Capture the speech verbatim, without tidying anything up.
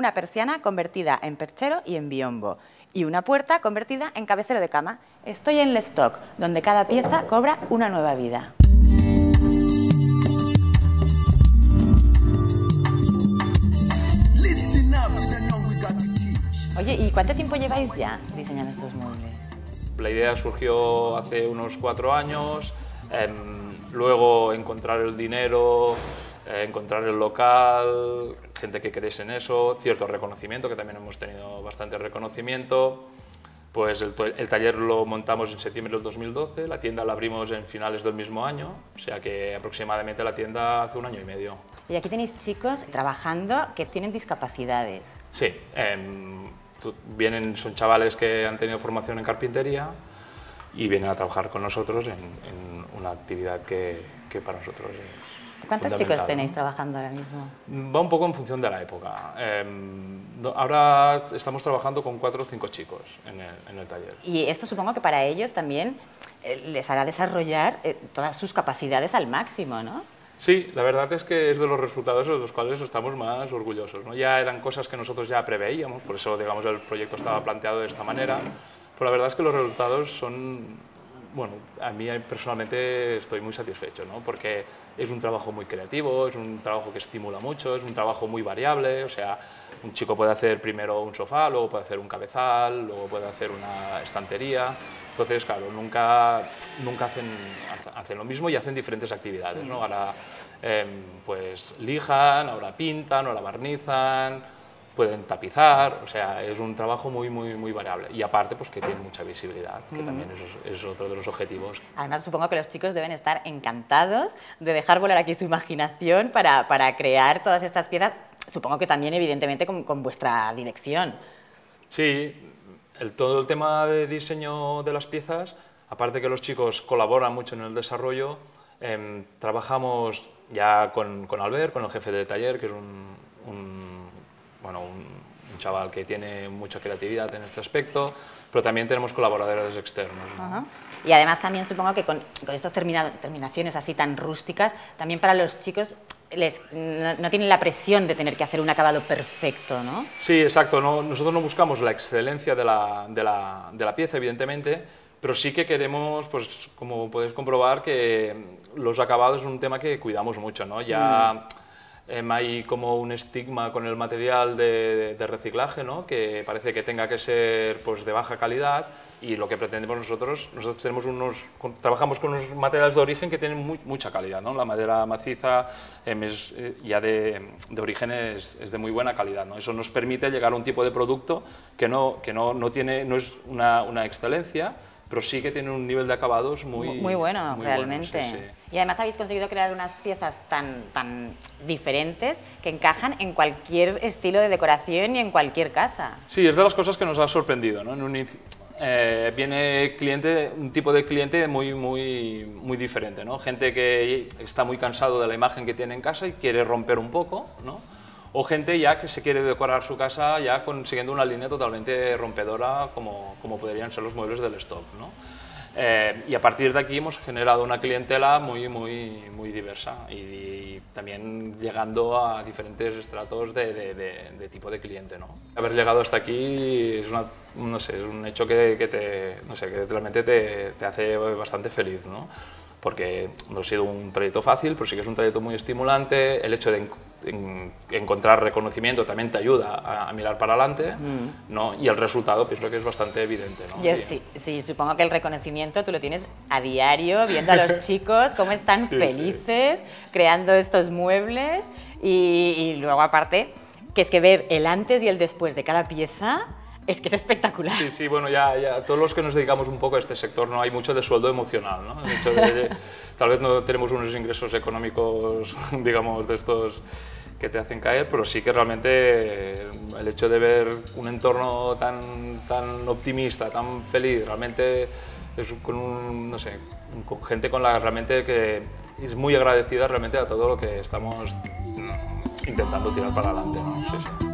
una persiana convertida en perchero y en biombo y una puerta convertida en cabecero de cama. Estoy en L'estoc, donde cada pieza cobra una nueva vida. Oye, ¿y cuánto tiempo lleváis ya diseñando estos muebles? La idea surgió hace unos cuatro años, eh, luego encontrar el dinero, eh, encontrar el local, gente que creyese en eso, cierto reconocimiento, que también hemos tenido bastante reconocimiento. Pues el, el taller lo montamos en septiembre del dos mil doce, la tienda la abrimos en finales del mismo año, o sea que aproximadamente la tienda hace un año y medio. Y aquí tenéis chicos trabajando que tienen discapacidades. Sí. Eh, Vienen, son chavales que han tenido formación en carpintería y vienen a trabajar con nosotros en, en una actividad que, que para nosotros es ¿Cuántos chicos tenéis trabajando ahora mismo? Va un poco en función de la época. Eh, ahora estamos trabajando con cuatro o cinco chicos en el, en el taller. Y esto supongo que para ellos también les hará desarrollar todas sus capacidades al máximo, ¿no? Sí, la verdad es que es de los resultados de los cuales estamos más orgullosos, ¿no? Ya eran cosas que nosotros ya preveíamos, por eso, digamos, el proyecto estaba planteado de esta manera, pero la verdad es que los resultados son, bueno, a mí personalmente estoy muy satisfecho, ¿no? Porque es un trabajo muy creativo, es un trabajo que estimula mucho, es un trabajo muy variable, o sea, un chico puede hacer primero un sofá, luego puede hacer un cabezal, luego puede hacer una estantería. Entonces, claro, nunca, nunca hacen, hacen lo mismo y hacen diferentes actividades, ¿no? Ahora eh, pues lijan, ahora pintan, ahora barnizan, pueden tapizar, o sea, es un trabajo muy, muy, muy variable. Y aparte, pues que tienen mucha visibilidad, que mm. también es, es otro de los objetivos. Además, supongo que los chicos deben estar encantados de dejar volar aquí su imaginación para, para crear todas estas piezas, supongo que también, evidentemente, con, con vuestra dirección. Sí. El, todo el tema de diseño de las piezas, aparte que los chicos colaboran mucho en el desarrollo, eh, trabajamos ya con, con Albert, con el jefe de taller, que es un, un, bueno, un, un chaval que tiene mucha creatividad en este aspecto, pero también tenemos colaboradores externos, ¿no? Ajá. Y además también supongo que con, con estas termina, terminaciones así tan rústicas, también para los chicos Les, no, no tienen la presión de tener que hacer un acabado perfecto, ¿no? Sí, exacto. No, nosotros no buscamos la excelencia de la, de la, de la pieza, evidentemente, pero sí que queremos, pues, como podéis comprobar, que los acabados es un tema que cuidamos mucho, ¿no? Ya mm. eh, hay como un estigma con el material de, de, de reciclaje, ¿no? Que parece que tenga que ser, pues, de baja calidad. Y lo que pretendemos nosotros, nosotros tenemos unos, trabajamos con unos materiales de origen que tienen muy, mucha calidad, ¿no? La madera maciza eh, es, eh, ya de, de origen es, es de muy buena calidad, ¿no? Eso nos permite llegar a un tipo de producto que no, que no, no, tiene, no es una, una excelencia, pero sí que tiene un nivel de acabados muy, muy bueno, muy realmente. Bueno, sí, sí. Y además habéis conseguido crear unas piezas tan, tan diferentes que encajan en cualquier estilo de decoración y en cualquier casa. Sí, es de las cosas que nos ha sorprendido, ¿no? En un, Eh, viene cliente, un tipo de cliente muy, muy, muy diferente, ¿no? Gente que está muy cansado de la imagen que tiene en casa y quiere romper un poco, ¿no? O gente ya que se quiere decorar su casa ya consiguiendo una línea totalmente rompedora como, como podrían ser los muebles del stock, ¿no? Eh, y a partir de aquí hemos generado una clientela muy, muy, muy diversa y, y también llegando a diferentes estratos de, de, de, de tipo de cliente, ¿no? Haber llegado hasta aquí es una, no sé, es un hecho que, que te, no sé, que realmente te, te hace bastante feliz, ¿no? Porque no ha sido un trayecto fácil, pero sí que es un trayecto muy estimulante. El hecho de en, en, encontrar reconocimiento también te ayuda a, a mirar para adelante, mm. ¿no? Y el resultado pienso que es bastante evidente, ¿no? Yo sí, sí, supongo que el reconocimiento tú lo tienes a diario, viendo a los chicos cómo están sí, felices, sí. creando estos muebles y, y luego aparte, que es que ver el antes y el después de cada pieza, es que es espectacular. Sí, sí, bueno, ya, ya todos los que nos dedicamos un poco a este sector, ¿no? Hay mucho de sueldo emocional, ¿no? El hecho de, de, tal vez no tenemos unos ingresos económicos, digamos, de estos que te hacen caer, pero sí que realmente el hecho de ver un entorno tan, tan optimista, tan feliz, realmente es con un, no sé, con gente con la realmente que es muy agradecida realmente a todo lo que estamos intentando tirar para adelante, ¿no? Sí, sí.